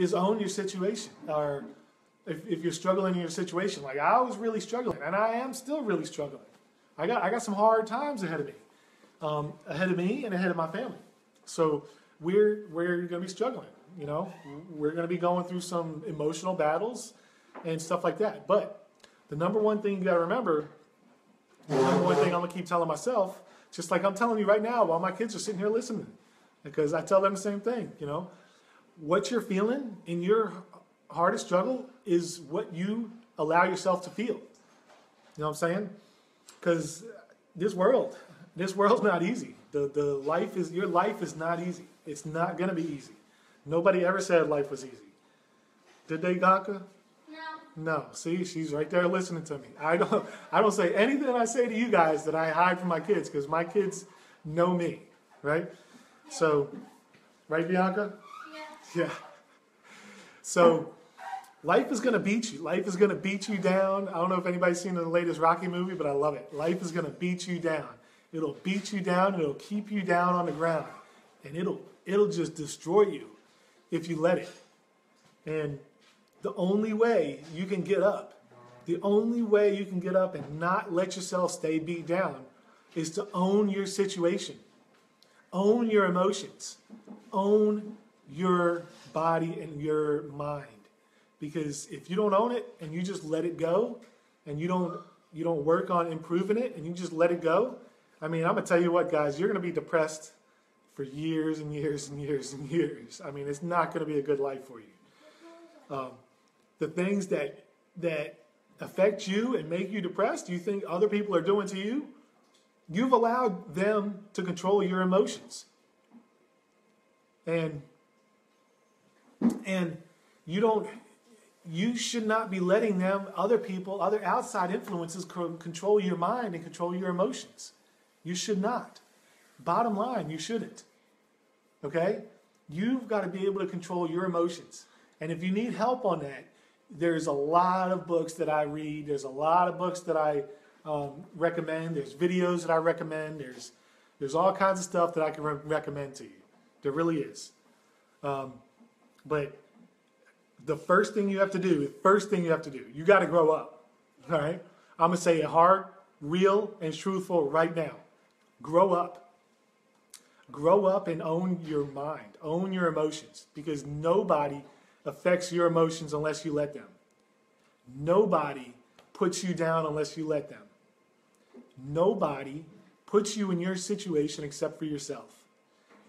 is own your situation. Or if you're struggling in your situation, like I was really struggling, and I am still really struggling. I got some hard times ahead of me and ahead of my family. So we're going to be struggling. You know, we're going to be going through some emotional battles and stuff like that. But the number one thing you got to remember, the number one thing I'm going to keep telling myself, just like I'm telling you right now while my kids are sitting here listening, because I tell them the same thing, you know. What you're feeling in your hardest struggle is what you allow yourself to feel. You know what I'm saying? Because this world's not easy. Your life is not easy. It's not going to be easy. Nobody ever said life was easy. Did they, Bianca? No. No. See, she's right there listening to me. I don't say anything I say to you guys that I hide from my kids, because my kids know me, right? Yeah. So, right, Bianca? Yeah. Yeah. So, life is going to beat you. Life is going to beat you down. I don't know if anybody's seen the latest Rocky movie, but I love it. Life is going to beat you down. It'll beat you down. It'll keep you down on the ground. And it'll just destroy you if you let it. And the only way you can get up, the only way you can get up and not let yourself stay beat down, is to own your situation. Own your emotions. Own your body and your mind. Because if you don't own it and you just let it go, and you don't work on improving it, and you just let it go, I mean, I'm going to tell you what, guys, you're going to be depressed for years and years and years and years. I mean, it's not going to be a good life for you. The things that affect you and make you depressed, you think other people are doing to you, you've allowed them to control your emotions. And you should not be letting them, other outside influences, control your mind and control your emotions. You should not. Bottom line, you shouldn't. Okay? You've got to be able to control your emotions. And if you need help on that, there's a lot of books that I read. There's a lot of books that I recommend. There's videos that I recommend. There's all kinds of stuff that I can recommend to you. There really is. But the first thing you have to do, you got to grow up. All right? I'm going to say it hard, real, and truthful right now. Grow up. Grow up and own your mind. Own your emotions. Because nobody affects your emotions unless you let them. Nobody puts you down unless you let them. Nobody puts you in your situation except for yourself.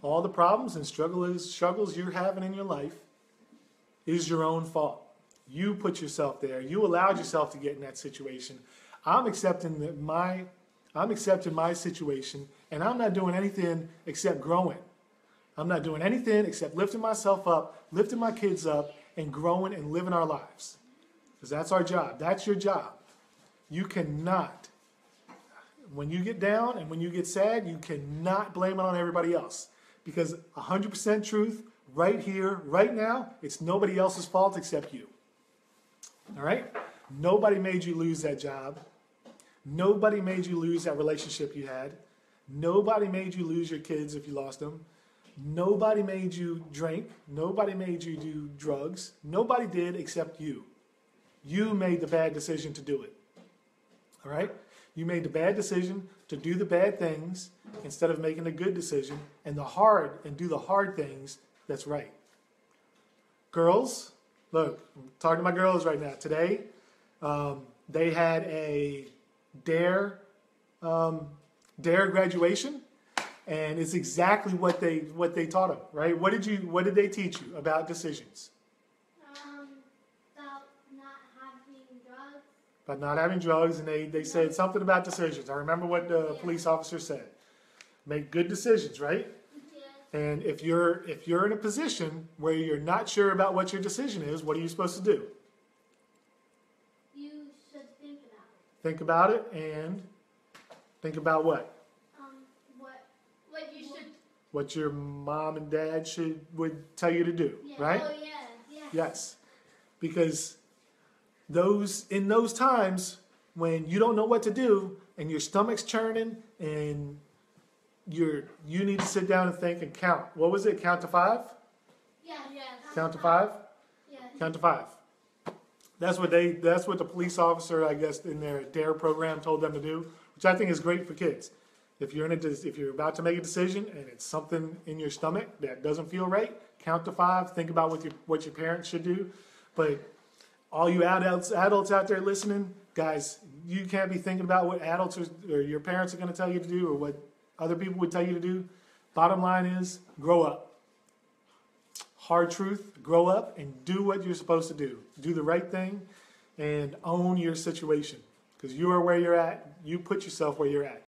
All the problems and struggles you're having in your life is your own fault. You put yourself there. You allowed yourself to get in that situation. I'm accepting my situation, and I'm not doing anything except growing. I'm not doing anything except lifting myself up, lifting my kids up, and growing and living our lives. Because that's our job. That's your job. You cannot, when you get down and when you get sad, you cannot blame it on everybody else. Because 100% truth, right here, right now, it's nobody else's fault except you. All right? Nobody made you lose that job. Nobody made you lose that relationship you had. Nobody made you lose your kids if you lost them. Nobody made you drink. Nobody made you do drugs. Nobody did except you. You made the bad decision to do it. All right? You made the bad decision to do the bad things instead of making a good decision and do the hard things that's right. Girls, look, I'm talking to my girls right now. Today, they had a DARE graduation, and it's exactly what they taught them, right? What did they teach you about decisions? About not having drugs. About not having drugs, and they said something about decisions. I remember what the police officer said. Make good decisions, right? Yeah. And if you're in a position where you're not sure about what your decision is, what are you supposed to do? Think about it, and think about what? What your mom and dad would tell you to do, yeah. Right? Oh, yeah. Yeah. Yes, because in those times when you don't know what to do and your stomach's churning and you need to sit down and think and count. What was it? Count to 5? Yeah. Count to 5. count to five. That's what the police officer, I guess, in their DARE program told them to do, which I think is great for kids. If you're if you're about to make a decision and it's something in your stomach that doesn't feel right, count to five. Think about what your parents should do. But all you adults out there listening, guys, you can't be thinking about what adults or your parents are going to tell you to do or what other people would tell you to do. Bottom line is, grow up. Hard truth, grow up and do what you're supposed to do. Do the right thing and own your situation, because you are where you're at. You put yourself where you're at.